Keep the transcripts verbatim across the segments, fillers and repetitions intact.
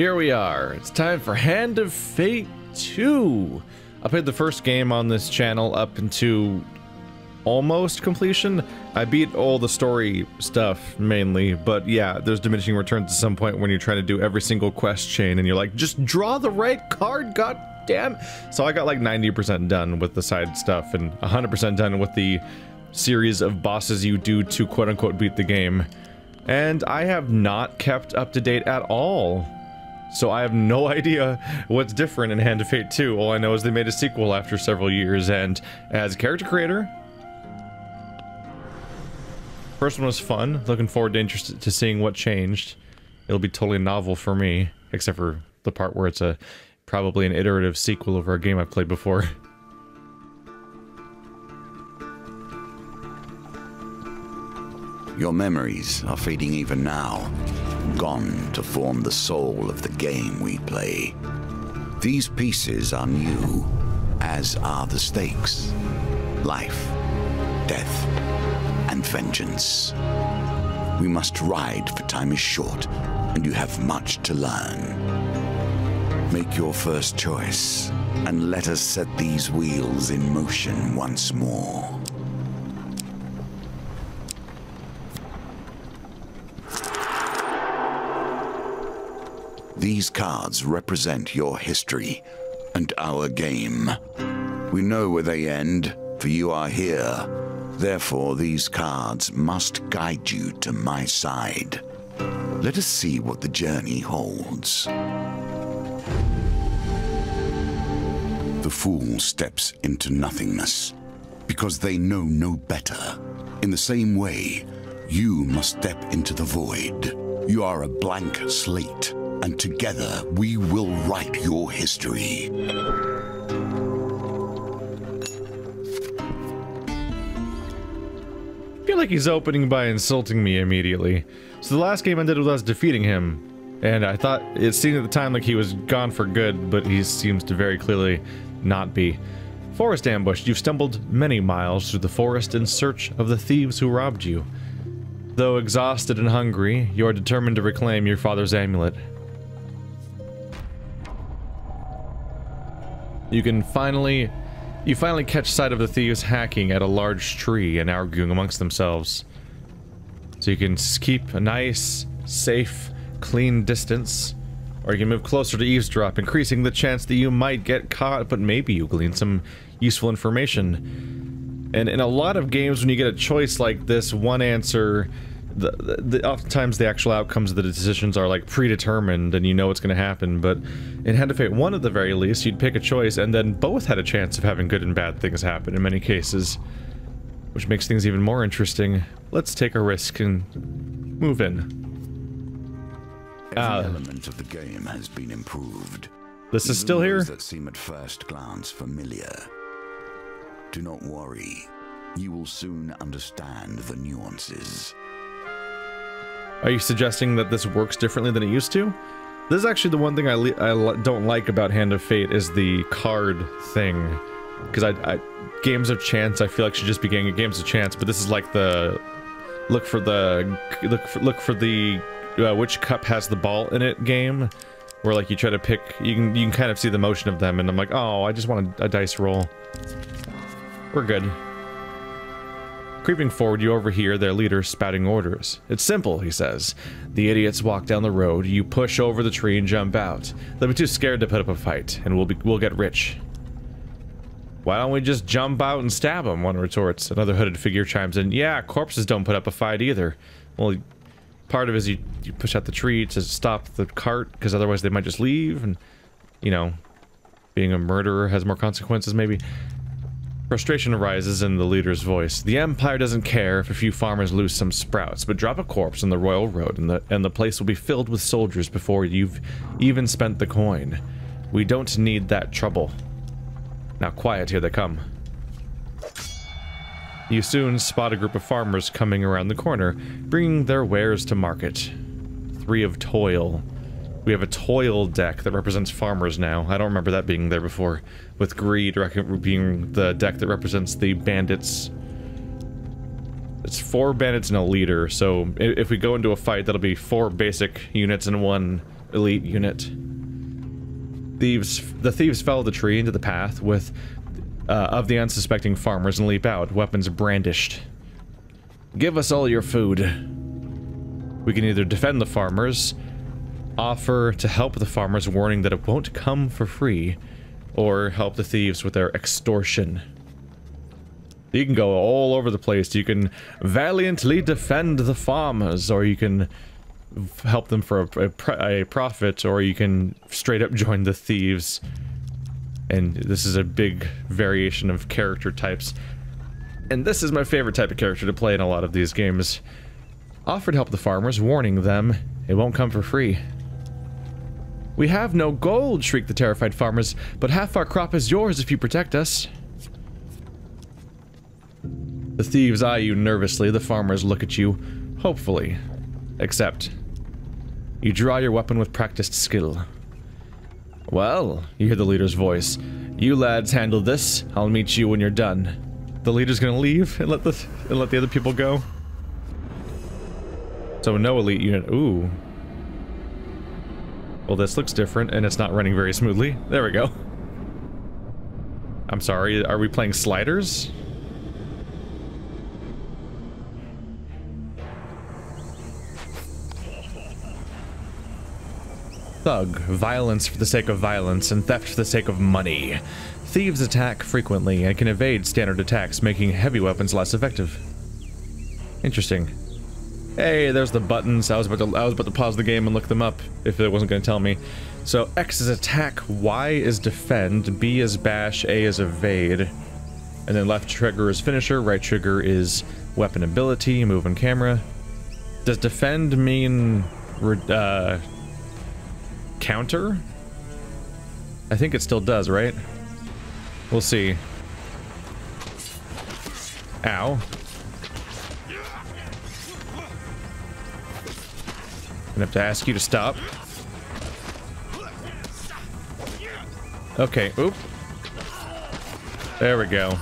Here we are. It's time for Hand of Fate two. I played the first game on this channel up into almost completion. I beat all the story stuff mainly, but yeah, there's diminishing returns at some point when you're trying to do every single quest chain and you're like, just draw the right card, goddamn. So I got like ninety percent done with the side stuff and one hundred percent done with the series of bosses you do to quote-unquote beat the game. And I have not kept up to date at all. So I have no idea what's different in Hand of Fate two. All I know is they made a sequel after several years, and as a character creator, first one was fun. Looking forward to interest to seeing what changed. It'll be totally novel for me, except for the part where it's a probably an iterative sequel of a game I've played before. Your memories are fading even now, gone to form the soul of the game we play. These pieces are new, as are the stakes. Life, death, and vengeance. We must ride, for time is short, and you have much to learn. Make your first choice, and let us set these wheels in motion once more. These cards represent your history and our game. We know where they end, for you are here. Therefore, these cards must guide you to my side. Let us see what the journey holds. The fool steps into nothingness because they know no better. In the same way, you must step into the void. You are a blank slate. And together, we will write your history. I feel like he's opening by insulting me immediately. So the last game ended with us defeating him. And I thought it seemed at the time like he was gone for good, but he seems to very clearly not be. Forest ambushed. You've stumbled many miles through the forest in search of the thieves who robbed you. Though exhausted and hungry, you are determined to reclaim your father's amulet. You can finally... You finally catch sight of the thieves hacking at a large tree and arguing amongst themselves. So you can keep a nice, safe, clean distance, or you can move closer to eavesdrop, increasing the chance that you might get caught, but maybe you glean some useful information. And in a lot of games, when you get a choice like this, one answer... The, the, the, oftentimes the actual outcomes of the decisions are like predetermined and you know what's going to happen, but in Hand of Fate one at the very least, you'd pick a choice and then both had a chance of having good and bad things happen in many cases, which makes things even more interesting. Let's take a risk and move in. Every uh, element of the game has been improved. This even is still here? That seem at first glance familiar. Do not worry, you will soon understand the nuances. Are you suggesting that this works differently than it used to? This is actually the one thing I, le I l don't like about Hand of Fate is the card thing. Because I, I... Games of chance, I feel like should just be games of chance, but this is like the... Look for the... Look for, look for the... Uh, which cup has the ball in it game. Where like you try to pick... You can, you can kind of see the motion of them, and I'm like, oh, I just want a, a dice roll. We're good. Creeping forward, you overhear their leader spouting orders. It's simple, he says. The idiots walk down the road, you push over the tree and jump out. They'll be too scared to put up a fight, and we'll, be, we'll get rich. Why don't we just jump out and stab them, one retorts. Another hooded figure chimes in. Yeah, corpses don't put up a fight either. Well, part of it is you, you push out the tree to stop the cart, because otherwise they might just leave, and, you know, being a murderer has more consequences, maybe. Frustration arises in the leader's voice. The Empire doesn't care if a few farmers lose some sprouts, but drop a corpse on the royal road and the, and the place will be filled with soldiers before you've even spent the coin. We don't need that trouble. Now quiet, here they come. You soon spot a group of farmers coming around the corner, bringing their wares to market. Three of toil. We have a toil deck that represents farmers now. I don't remember that being there before. With greed being the deck that represents the bandits. It's four bandits and a leader, so if we go into a fight, that'll be four basic units and one elite unit. Thieves, the thieves fell the tree into the path with uh, of the unsuspecting farmers and leap out, weapons brandished. Give us all your food. We can either defend the farmers, offer to help the farmers, warning that it won't come for free, or help the thieves with their extortion. You can go all over the place. You can valiantly defend the farmers, or you can help them for a, a, a profit, or you can straight up join the thieves. And this is a big variation of character types. And this is my favorite type of character to play in a lot of these games. Offer to help the farmers, warning them it won't come for free. We have no gold, shrieked the terrified farmers, but half our crop is yours if you protect us. The thieves eye you nervously, the farmers look at you, hopefully. Except, you draw your weapon with practiced skill. Well, you hear the leader's voice. You lads handle this, I'll meet you when you're done. The leader's gonna leave and let the, and let the other people go. So no elite unit, ooh. Well, this looks different and it's not running very smoothly. There we go. I'm sorry, are we playing sliders? Thug, violence for the sake of violence, and theft for the sake of money. Thieves attack frequently and can evade standard attacks, making heavy weapons less effective. Interesting. Hey, there's the buttons. I was about to, I was about to pause the game and look them up if it wasn't going to tell me. So X is attack, Y is defend, B is bash, A is evade. And then left trigger is finisher, right trigger is weapon ability, move on camera. Does defend mean... Uh, counter? I think it still does, right? We'll see. Ow. I'm gonna have to ask you to stop. Okay, oop. There we go.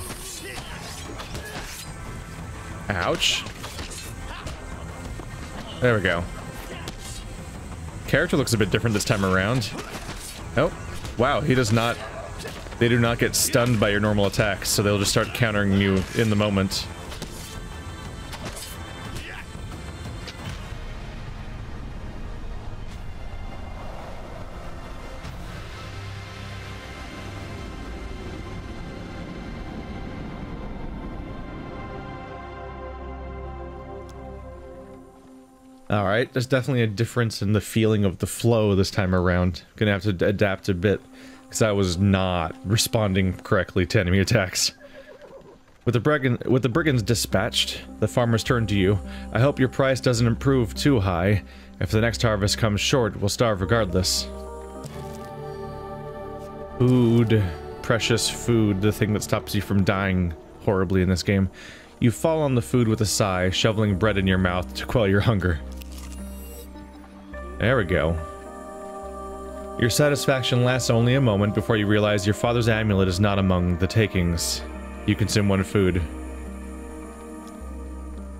Ouch. There we go. Character looks a bit different this time around. Oh, wow, he does not... They do not get stunned by your normal attacks, so they'll just start countering you in the moment. Alright, there's definitely a difference in the feeling of the flow this time around. Gonna have to adapt a bit, because I was not responding correctly to enemy attacks. With the, brigand with the brigands dispatched, the farmers turn to you. I hope your price doesn't improve too high. If the next harvest comes short, we'll starve regardless. Food. Precious food, the thing that stops you from dying horribly in this game. You fall on the food with a sigh, shoveling bread in your mouth to quell your hunger. There we go. Your satisfaction lasts only a moment before you realize your father's amulet is not among the takings. You consume one food.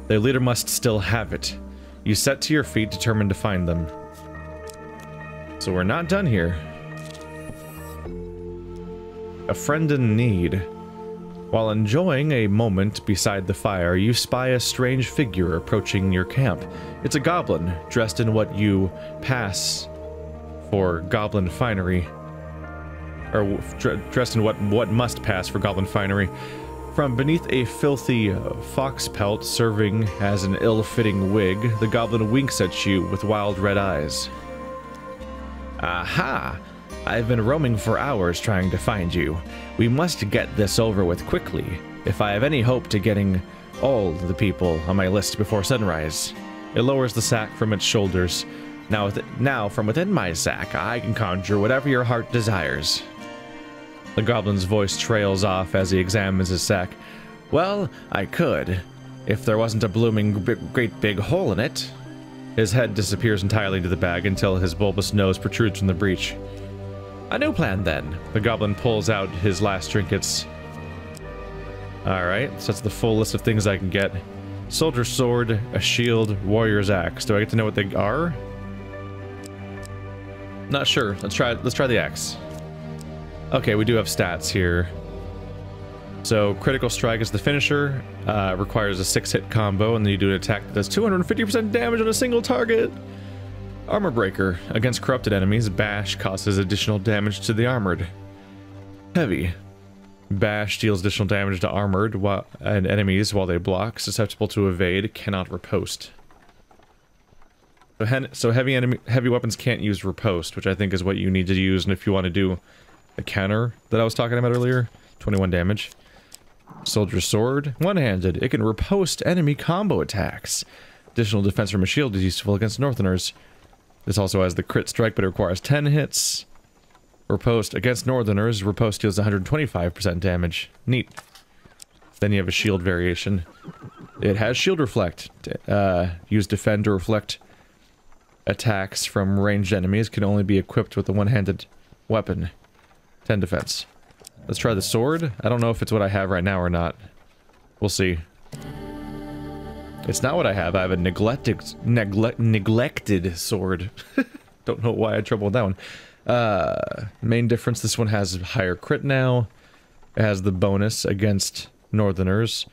Their leader must still have it. You set to your feet, determined to find them. So we're not done here. A friend in need. While enjoying a moment beside the fire, you spy a strange figure approaching your camp. It's a goblin, dressed in what you pass for goblin finery. Or dressed in what, what must pass for goblin finery. From beneath a filthy fox pelt serving as an ill-fitting wig, the goblin winks at you with wild red eyes. Aha! I've been roaming for hours trying to find you. We must get this over with quickly, if I have any hope to getting all the people on my list before sunrise. It lowers the sack from its shoulders. Now, with it, now from within my sack, I can conjure whatever your heart desires. The goblin's voice trails off as he examines his sack. Well, I could, if there wasn't a blooming big, great big hole in it. His head disappears entirely into the bag until his bulbous nose protrudes from the breech. A new plan, then. The goblin pulls out his last trinkets. Alright, so that's the full list of things I can get. Soldier's sword, a shield, warrior's axe. Do I get to know what they are? Not sure. Let's try let's try the axe. Okay, we do have stats here. So critical strike is the finisher. Uh, requires a six-hit combo, and then you do an attack that does two hundred fifty percent damage on a single target. Armor breaker. Against corrupted enemies, bash causes additional damage to the armored. Heavy. Bash deals additional damage to armored while, and enemies while they block. Susceptible to evade, cannot riposte. So, hen, so heavy enemy, heavy weapons can't use riposte, which I think is what you need to use, and if you want to do the counter that I was talking about earlier, twenty-one damage. Soldier's sword, one-handed. It can riposte enemy combo attacks. Additional defense from a shield is useful against Northerners. This also has the crit strike, but it requires ten hits. Riposte against Northerners, riposte deals one hundred twenty-five percent damage. Neat. Then you have a shield variation. It has shield reflect. Uh, use defend to reflect attacks from ranged enemies. Can only be equipped with a one-handed weapon. ten defense. Let's try the sword. I don't know if it's what I have right now or not. We'll see. It's not what I have. I have a neglected, neglect, neglected sword. Don't know why I had trouble with that one. Uh, main difference, this one has higher crit now. It has the bonus against Northerners.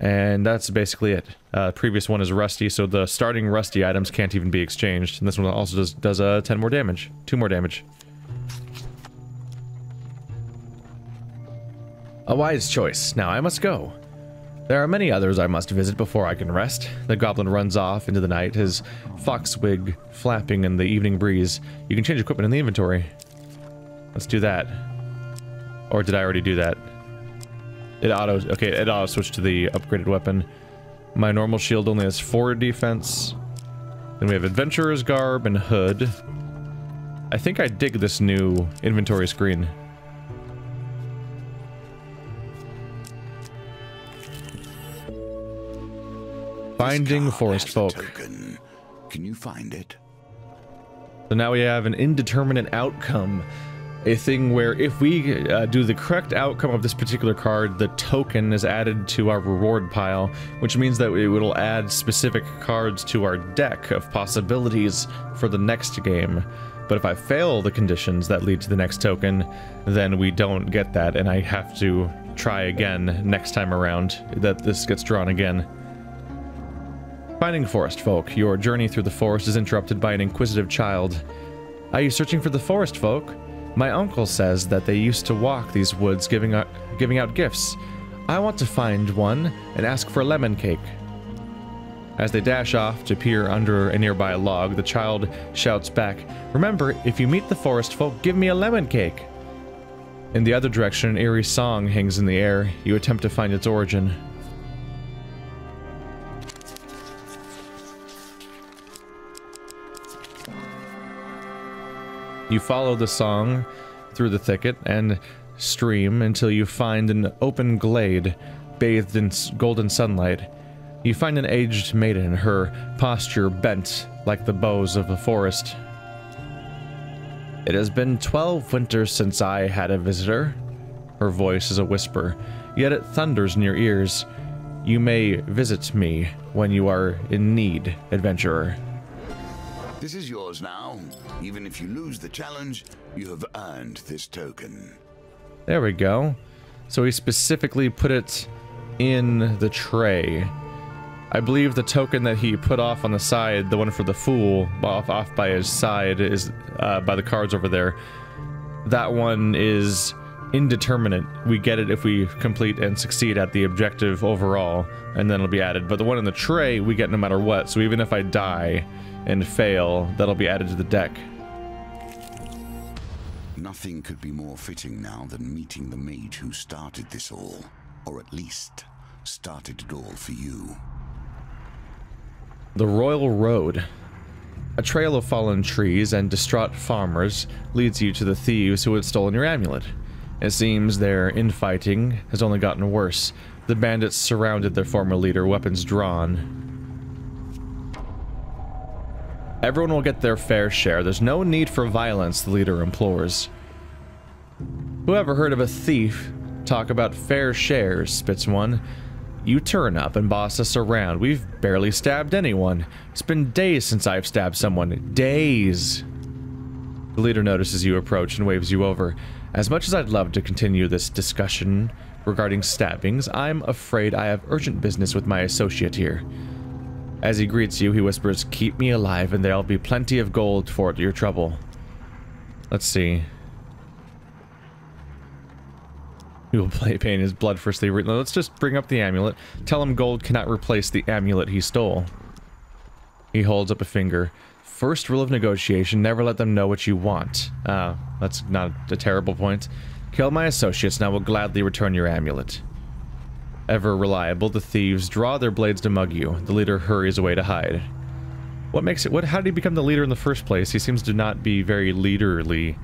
And that's basically it. Uh, previous one is rusty, so the starting rusty items can't even be exchanged. And this one also does, does uh, ten more damage. two more damage. A wise choice. Now I must go. There are many others I must visit before I can rest. The goblin runs off into the night, his fox wig flapping in the evening breeze. You can change equipment in the inventory. Let's do that. Or did I already do that? It auto... Okay, it auto switched to the upgraded weapon. My normal shield only has four defense. Then we have adventurer's garb and hood. I think I dig this new inventory screen. Finding forest folk. Token. Can you find it? So now we have an indeterminate outcome. A thing where if we uh, do the correct outcome of this particular card, the token is added to our reward pile, which means that it will add specific cards to our deck of possibilities for the next game. But if I fail the conditions that lead to the next token, then we don't get that, and I have to try again next time around that this gets drawn again. Finding forest folk. Your journey through the forest is interrupted by an inquisitive child. Are you searching for the forest folk? My uncle says that they used to walk these woods giving out, giving out gifts. I want to find one and ask for a lemon cake. As they dash off to peer under a nearby log, the child shouts back, "Remember, if you meet the forest folk, give me a lemon cake." In the other direction, an eerie song hangs in the air. You attempt to find its origin. You follow the song through the thicket and stream until you find an open glade bathed in golden sunlight. You find an aged maiden, her posture bent like the boughs of a forest. It has been twelve winters since I had a visitor. Her voice is a whisper, yet it thunders in your ears. You may visit me when you are in need, adventurer. This is yours now. Even if you lose the challenge, you have earned this token. There we go. So he specifically put it in the tray. I believe the token that he put off on the side, the one for the fool, off, off by his side, is uh, by the cards over there. That one is indeterminate. We get it if we complete and succeed at the objective overall, and then it'll be added. But the one in the tray, we get no matter what. So even if I die and fail, that'll be added to the deck. Nothing could be more fitting now than meeting the mage who started this all, or at least started it all for you. The Royal Road. A trail of fallen trees and distraught farmers leads you to the thieves who had stolen your amulet. It seems their infighting has only gotten worse. The bandits surrounded their former leader, weapons drawn. Everyone will get their fair share. There's no need for violence, the leader implores. Whoever heard of a thief talk about fair shares, spits one. You turn up and boss us around. We've barely stabbed anyone. It's been days since I've stabbed someone. Days. The leader notices you approach and waves you over. As much as I'd love to continue this discussion regarding stabbings, I'm afraid I have urgent business with my associate here. As he greets you, he whispers, "Keep me alive and there'll be plenty of gold for your trouble." Let's see. You will play pain his blood firstly. Let's just bring up the amulet. Tell him gold cannot replace the amulet he stole. He holds up a finger. First rule of negotiation, never let them know what you want. Ah, uh, that's not a terrible point. Kill my associates and I will gladly return your amulet. Ever reliable, the thieves draw their blades to mug you. The leader hurries away to hide. What makes it... What? How did he become the leader in the first place? He seems to not be very leaderly.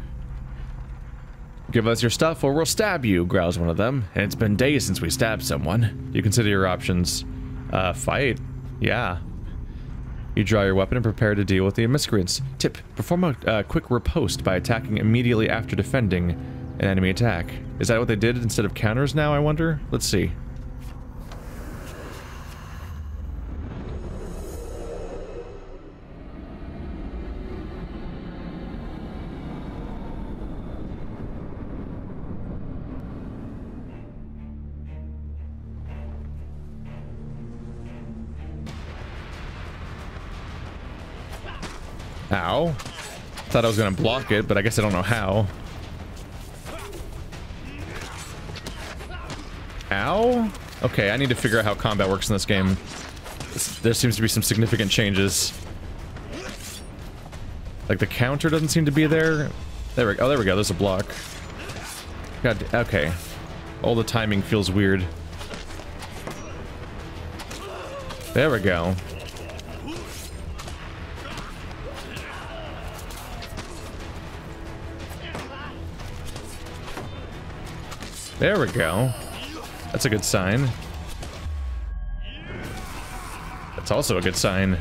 Give us your stuff or we'll stab you, growls one of them. And it's been days since we stabbed someone. You consider your options. Uh, fight. Yeah. You draw your weapon and prepare to deal with the miscreants. Tip, perform a uh, quick riposte by attacking immediately after defending an enemy attack. Is that what they did instead of counters now, I wonder? Let's see. Ow. Thought I was gonna block it, but I guess I don't know how. Ow? Okay, I need to figure out how combat works in this game. There seems to be some significant changes. Like, the counter doesn't seem to be there. There we go. Oh, there we go. There's a block. God, okay. All the timing feels weird. There we go. There we go. That's a good sign. That's also a good sign.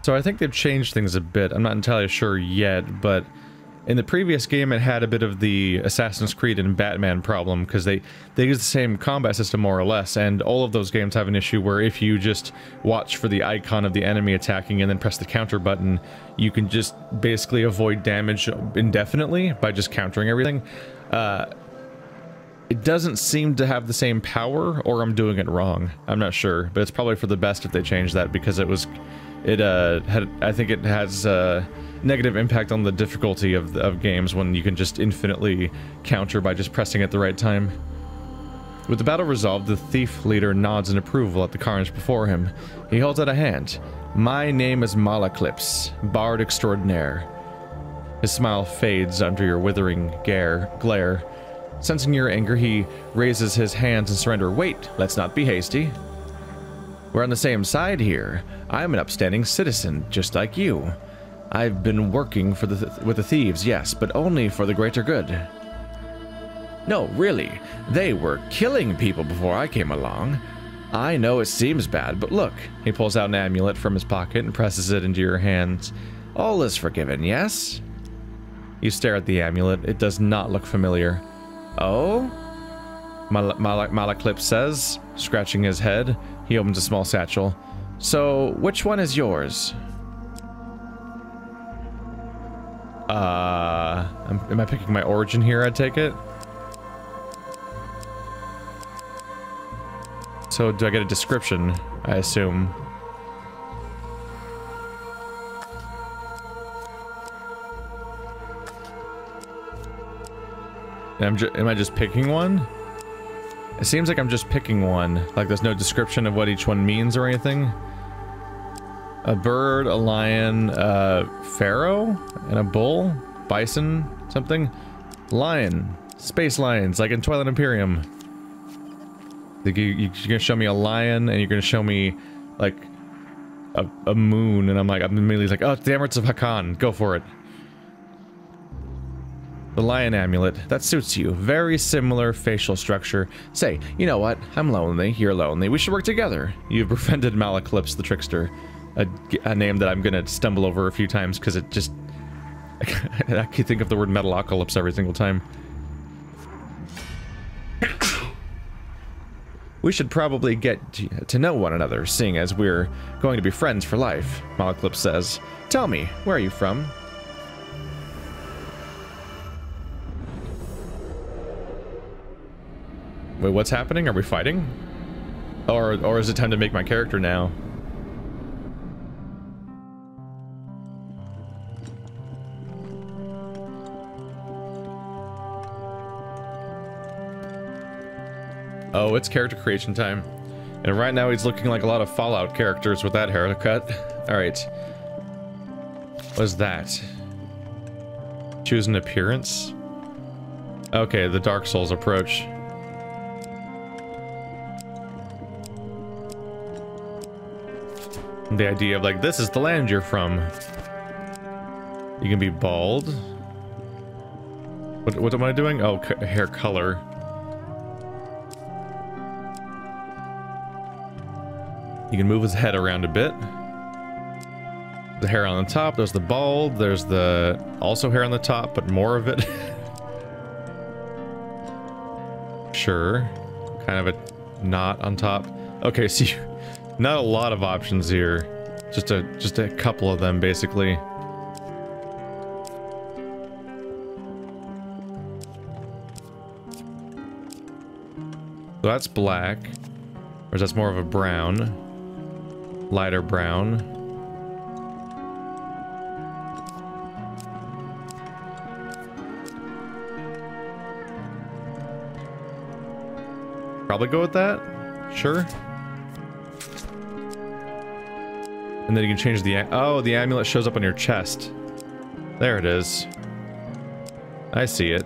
So I think they've changed things a bit. I'm not entirely sure yet, but... in the previous game, it had a bit of the Assassin's Creed and Batman problem, because they, they use the same combat system, more or less, and all of those games have an issue where if you just watch for the icon of the enemy attacking and then press the counter button, you can just basically avoid damage indefinitely by just countering everything. Uh, it doesn't seem to have the same power, or I'm doing it wrong. I'm not sure, but it's probably for the best if they change that, because it was... It, uh, had, I think it has a negative impact on the difficulty of, of games when you can just infinitely counter by just pressing at the right time. With the battle resolved, the thief leader nods in approval at the carnage before him. He holds out a hand. My name is Malaclypse, Bard Extraordinaire. His smile fades under your withering gare, glare. Sensing your anger, he raises his hands in surrender. Wait, let's not be hasty. We're on the same side here. I'm an upstanding citizen, just like you. I've been working for the th with the thieves, yes, but only for the greater good. No, really, they were killing people before I came along. I know it seems bad, but look. He pulls out an amulet from his pocket and presses it into your hands. All is forgiven, yes? You stare at the amulet. It does not look familiar. Oh? Mal Mal Malaclypse says, scratching his head. He opens a small satchel. So, which one is yours? Uh, am I picking my origin here, I take it? So, do I get a description, I assume? Am I just picking one? It seems like I'm just picking one. Like, there's no description of what each one means or anything. A bird, a lion, a pharaoh, and a bull, bison, something. Lion, space lions, like in Twilight Imperium. Like you, you're gonna show me a lion, and you're gonna show me like a, a moon, and I'm like, I'm immediately like, oh, it's the Emirates of Hakan, go for it. The lion amulet, that suits you. Very similar facial structure. Say, you know what? I'm lonely, you're lonely, we should work together. You've befriended Malaclypse the trickster. A, a name that I'm gonna stumble over a few times because it just... I can think of the word Metalocalypse every single time. We should probably get to know one another, seeing as we're going to be friends for life, Malaclypse says. Tell me, where are you from? Wait, what's happening? Are we fighting? Or, or is it time to make my character now? Oh, it's character creation time. And right now he's looking like a lot of Fallout characters with that haircut. Alright. What's that? Choose an appearance? Okay, the Dark Souls approach. The idea of, like, this is the land you're from. You can be bald. What, what am I doing? Oh, c hair color. You can move his head around a bit. The hair on the top, there's the bald, there's the also hair on the top, but more of it. Sure. Kind of a knot on top. Okay, so you... Not a lot of options here. Just a just a couple of them, basically. So that's black. Or that's more of a brown. Lighter brown. Probably go with that? Sure. And then you can change the... Oh, the amulet shows up on your chest. There it is. I see it.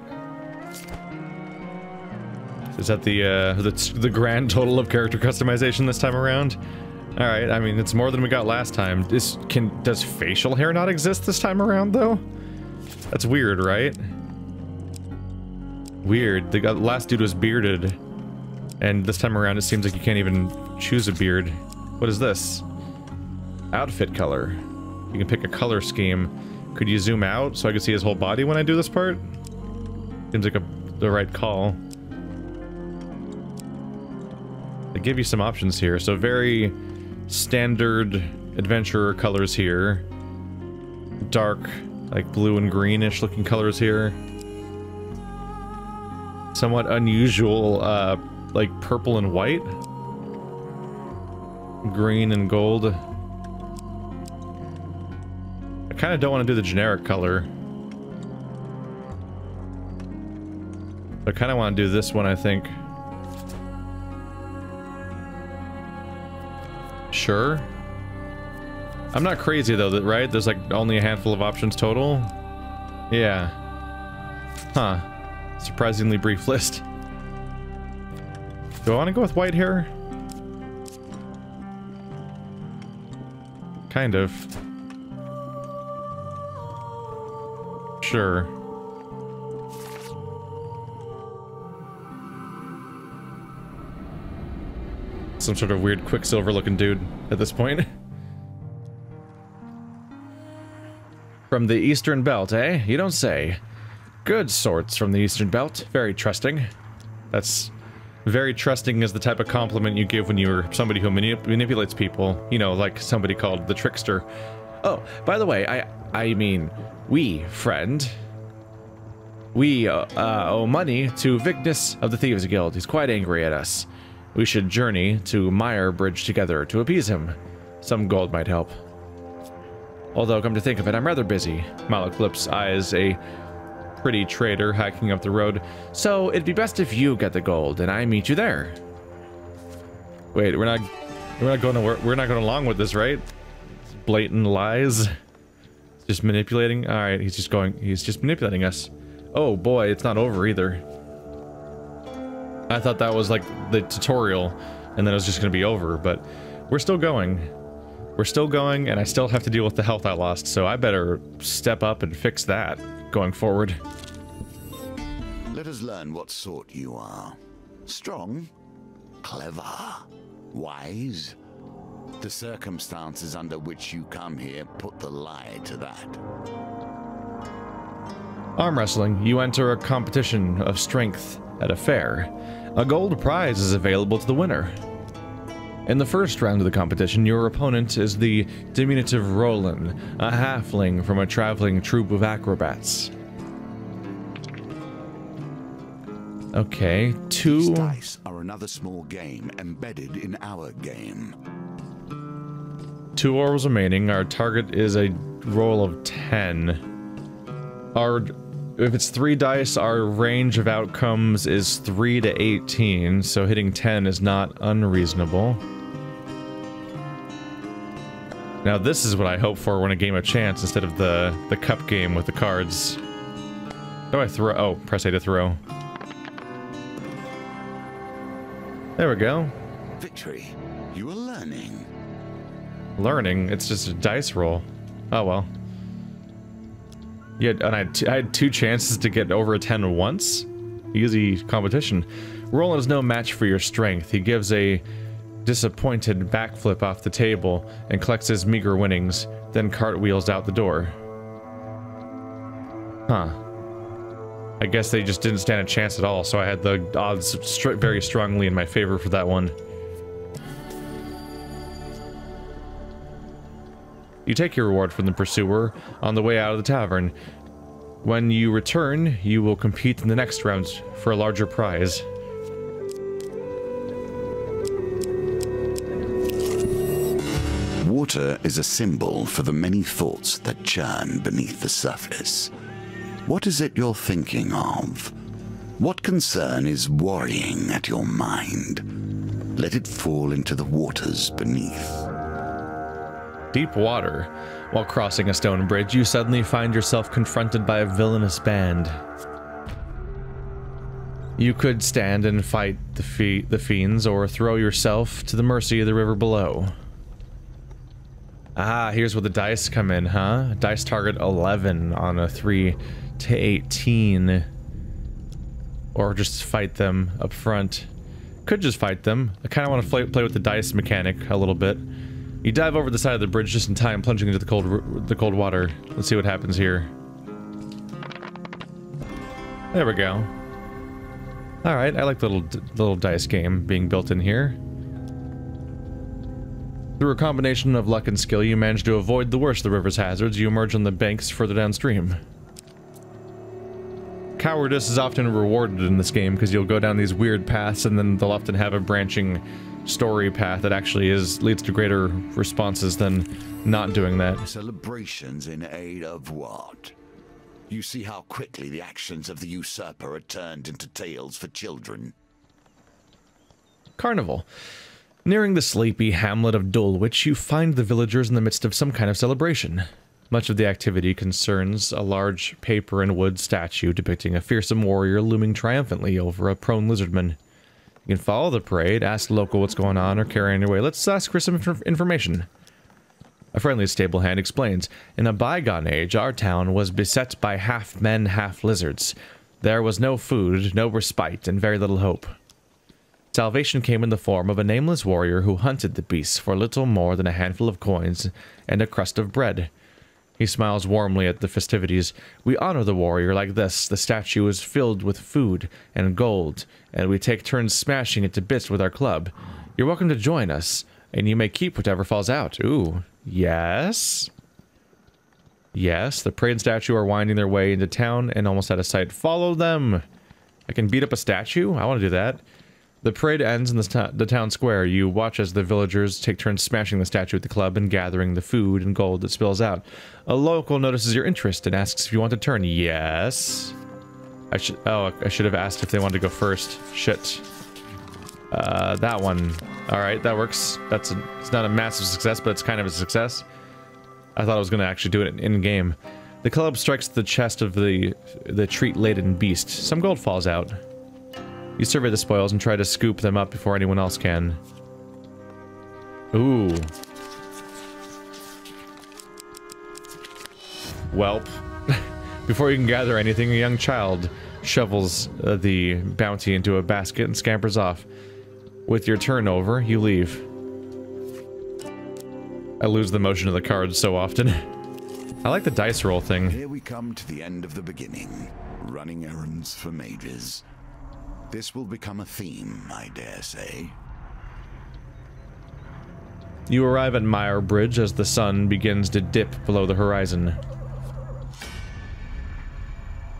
Is that the, uh, the, the grand total of character customization this time around? Alright, I mean, it's more than we got last time. Is, can, does facial hair not exist this time around, though? That's weird, right? Weird. The last dude was bearded. And this time around, it seems like you can't even choose a beard. What is this? Outfit color. You can pick a color scheme. Could you zoom out so I could see his whole body when I do this part? Seems like a, the right call. They give you some options here. So very standard adventurer colors here. Dark, like blue and greenish looking colors here. Somewhat unusual, uh, like purple and white. Green and gold. I kind of don't want to do the generic color. I kind of want to do this one, I think. Sure. I'm not crazy, though, that, right? There's, like, only a handful of options total. Yeah. Huh. Surprisingly brief list. Do I want to go with white hair? Kind of. Sure. Some sort of weird Quicksilver looking dude at this point. From the Eastern Belt, eh? You don't say. Good sorts from the Eastern Belt. Very trusting. That's... Very trusting is the type of compliment you give when you're somebody who manip manipulates people. You know, like somebody called the Trickster. Oh, by the way, I... I mean... We, friend, we uh, uh, owe money to Vignus of the Thieves Guild. He's quite angry at us. We should journey to Mirebridge together to appease him. Some gold might help. Although, come to think of it, I'm rather busy. Malaclypse eyes a pretty trader hiking up the road. So, it'd be best if you get the gold and I meet you there. Wait, we're not, we're not going to, we're, we're not going along with this, right? It's blatant lies. Just manipulating? Alright, he's just going... He's just manipulating us. Oh boy, it's not over either. I thought that was like the tutorial, and then it was just gonna be over, but... We're still going. We're still going, and I still have to deal with the health I lost, so I better step up and fix that going forward. Let us learn what sort you are. Strong, clever, wise... The circumstances under which you come here put the lie to that. Arm wrestling, you enter a competition of strength at a fair. A gold prize is available to the winner. In the first round of the competition, your opponent is the diminutive Roland, a halfling from a traveling troupe of acrobats. Okay, two... These dice are another small game embedded in our game. Two orals remaining. Our target is a roll of ten. Our... If it's three dice, our range of outcomes is three to eighteen, so hitting ten is not unreasonable. Now this is what I hope for when a game of chance instead of the the cup game with the cards. How do I throw? Oh, press A to throw. There we go. Victory. You are learning. Learning? It's just a dice roll. Oh well. Yeah, and I had, t I had two chances to get over a ten once. Easy competition. Roland is no match for your strength. He gives a disappointed backflip off the table and collects his meager winnings, then cartwheels out the door. Huh. I guess they just didn't stand a chance at all, so I had the odds stri very strongly in my favor for that one. You take your reward from the pursuer on the way out of the tavern. When you return, you will compete in the next round for a larger prize. Water is a symbol for the many thoughts that churn beneath the surface. What is it you're thinking of? What concern is worrying at your mind? Let it fall into the waters beneath. Deep water. While crossing a stone bridge, you suddenly find yourself confronted by a villainous band. You could stand and fight the, fe the fiends, or throw yourself to the mercy of the river below. Ah, here's where the dice come in, huh? Dice target eleven on a three to eighteen. Or just fight them up front. Could just fight them. I kind of want to play with the dice mechanic a little bit. You dive over the side of the bridge just in time, plunging into the cold, the cold water. Let's see what happens here. There we go. All right, I like the little, little dice game being built in here. Through a combination of luck and skill, you manage to avoid the worst of the river's hazards. You emerge on the banks further downstream. Cowardice is often rewarded in this game because you'll go down these weird paths, and then they'll often have a branching story path that actually is leads to greater responses than not doing that. Celebrations in aid of what? You see how quickly the actions of the usurper are turned into tales for children. Carnival. Nearing the sleepy hamlet of Dulwich, you find the villagers in the midst of some kind of celebration. Much of the activity concerns a large paper and wood statue depicting a fearsome warrior looming triumphantly over a prone lizardman. You can follow the parade, ask the local what's going on, or carry on your way. Let's ask for some inf information. A friendly stable hand explains, in a bygone age, our town was beset by half-men, half-lizards. There was no food, no respite, and very little hope. Salvation came in the form of a nameless warrior who hunted the beasts for little more than a handful of coins and a crust of bread. He smiles warmly at the festivities. We honor the warrior like this. The statue is filled with food and gold, and we take turns smashing it to bits with our club. You're welcome to join us, and you may keep whatever falls out. Ooh, yes? Yes, the parade and statue are winding their way into town and almost out of sight. Follow them! I can beat up a statue? I want to do that. The parade ends in the, the town square. You watch as the villagers take turns smashing the statue at the club and gathering the food and gold that spills out. A local notices your interest and asks if you want to turn. Yes. I should. Oh, I should have asked if they wanted to go first. Shit. Uh, that one. All right, that works. That's a, it's not a massive success, but it's kind of a success. I thought I was going to actually do it in game. The club strikes the chest of the the treat-laden beast. Some gold falls out. You survey the spoils and try to scoop them up before anyone else can. Ooh. Welp. Before you can gather anything, a young child shovels uh, the bounty into a basket and scampers off. With your turnover, you leave. I lose the motion of the cards so often. I like the dice roll thing. Here we come to the end of the beginning. Running errands for mages. This will become a theme, I dare say. You arrive at Mirebridge as the sun begins to dip below the horizon.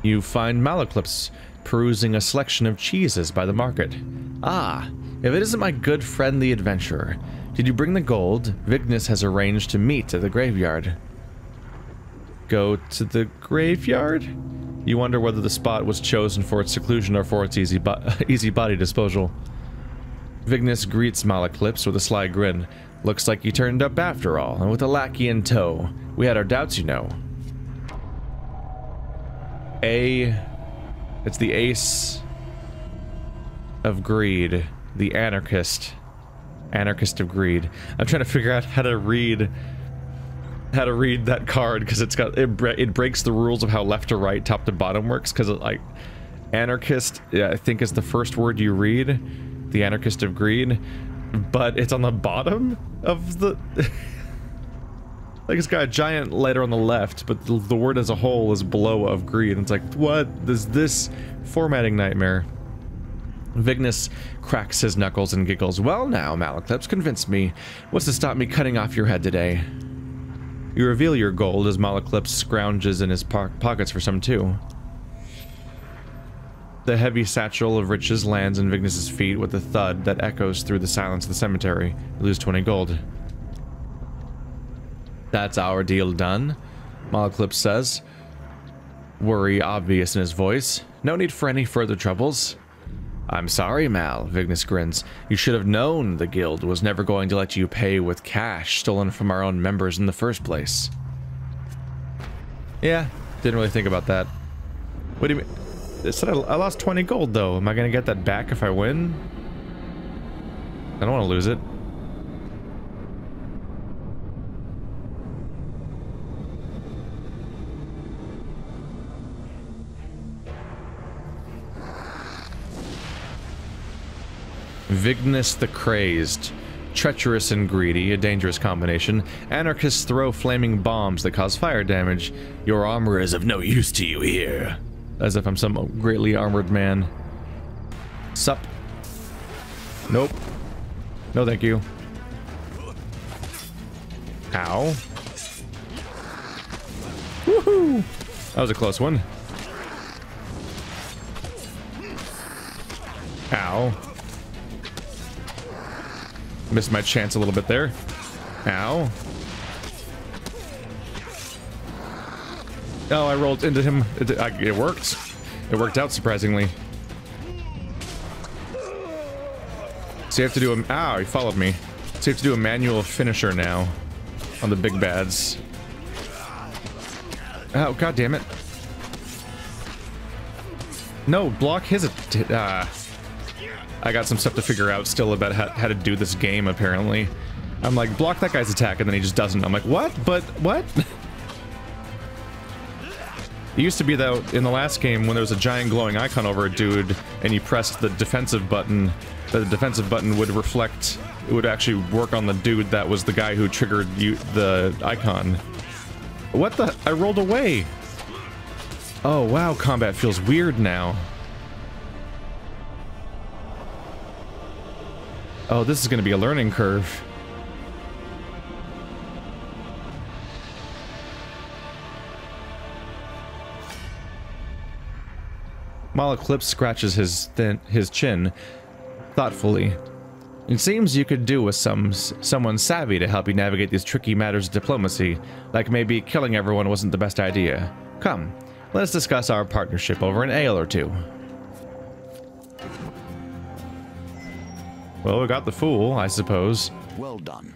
You find Malaclypse perusing a selection of cheeses by the market. Ah, if it isn't my good friend the adventurer. Did you bring the gold? Vignus has arranged to meet at the graveyard. Go to the graveyard? You wonder whether the spot was chosen for its seclusion or for its easy, bo easy body disposal. Vignus greets Malaclypse with a sly grin. Looks like you turned up after all, and with a lackey in tow. We had our doubts, you know. A... It's the ace... of greed. The anarchist. Anarchist of greed. I'm trying to figure out how to read... how to read that card, because it's got... It, it breaks the rules of how left to right, top to bottom works, because it, like... Anarchist, yeah, I think is the first word you read. The anarchist of greed. But it's on the bottom of the... like, it's got a giant letter on the left, but the, the word as a whole is below of greed. And it's like, what is this formatting nightmare? Vignus cracks his knuckles and giggles. Well now, Malaclypse, convince me. What's to stop me cutting off your head today? You reveal your gold as Malaclypse scrounges in his po pockets for some too. The heavy satchel of riches lands in Vignus's feet with a thud that echoes through the silence of the cemetery. You lose twenty gold. That's our deal done, Malaclypse says. Worry obvious in his voice. No need for any further troubles. I'm sorry, Mal, Vignus grins. You should have known the guild was never going to let you pay with cash stolen from our own members in the first place. Yeah, didn't really think about that. What do you mean? It said I lost twenty gold, though. Am I going to get that back if I win? I don't want to lose it. Vignus the Crazed. Treacherous and greedy, a dangerous combination. Anarchists throw flaming bombs that cause fire damage. Your armor is of no use to you here. As if I'm some greatly armored man. Sup? Nope. No thank you. Ow. Woohoo! That was a close one. Ow. Missed my chance a little bit there. Ow. Oh, I rolled into him. It, it worked. It worked out, surprisingly. So you have to do a... Ow, he followed me. So you have to do a manual finisher now. On the big bads. Oh, god damn it. No, block his... Uh, I got some stuff to figure out still about how, how to do this game, apparently. I'm like, block that guy's attack, and then he just doesn't. I'm like, what? But, what? It used to be though in the last game when there was a giant glowing icon over a dude and you pressed the defensive button, that the defensive button would reflect, it would actually work on the dude that was the guy who triggered you, the icon. What the? I rolled away! Oh wow, combat feels weird now. Oh, this is gonna be a learning curve. Malaclypse scratches his thin, his chin, thoughtfully. It seems you could do with some someone savvy to help you navigate these tricky matters of diplomacy, like maybe killing everyone wasn't the best idea. Come, let us discuss our partnership over an ale or two. Well, we got the fool, I suppose. Well done.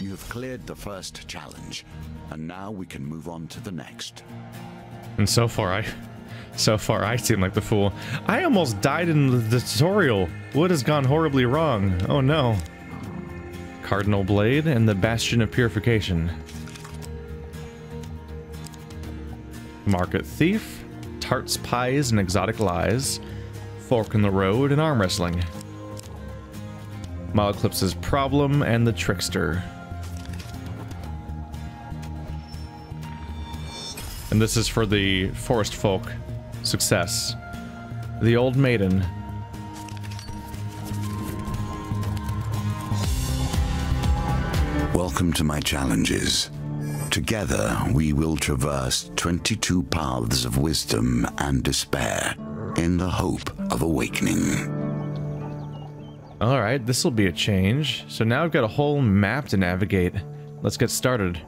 You have cleared the first challenge, and now we can move on to the next. And so far, I... So far, I seem like the fool. I almost died in the tutorial. What has gone horribly wrong? Oh no. Cardinal Blade and the Bastion of Purification. Market Thief, Tarts, Pies, and Exotic Lies, Fork in the Road, and Arm Wrestling. Malaclypse's Problem and the Trickster. and this is for the forest folk success. The Old Maiden. Welcome to my challenges. Together we will traverse twenty-two paths of wisdom and despair in the hope of awakening. All right, this will be a change. So now I've got a whole map to navigate. Let's get started.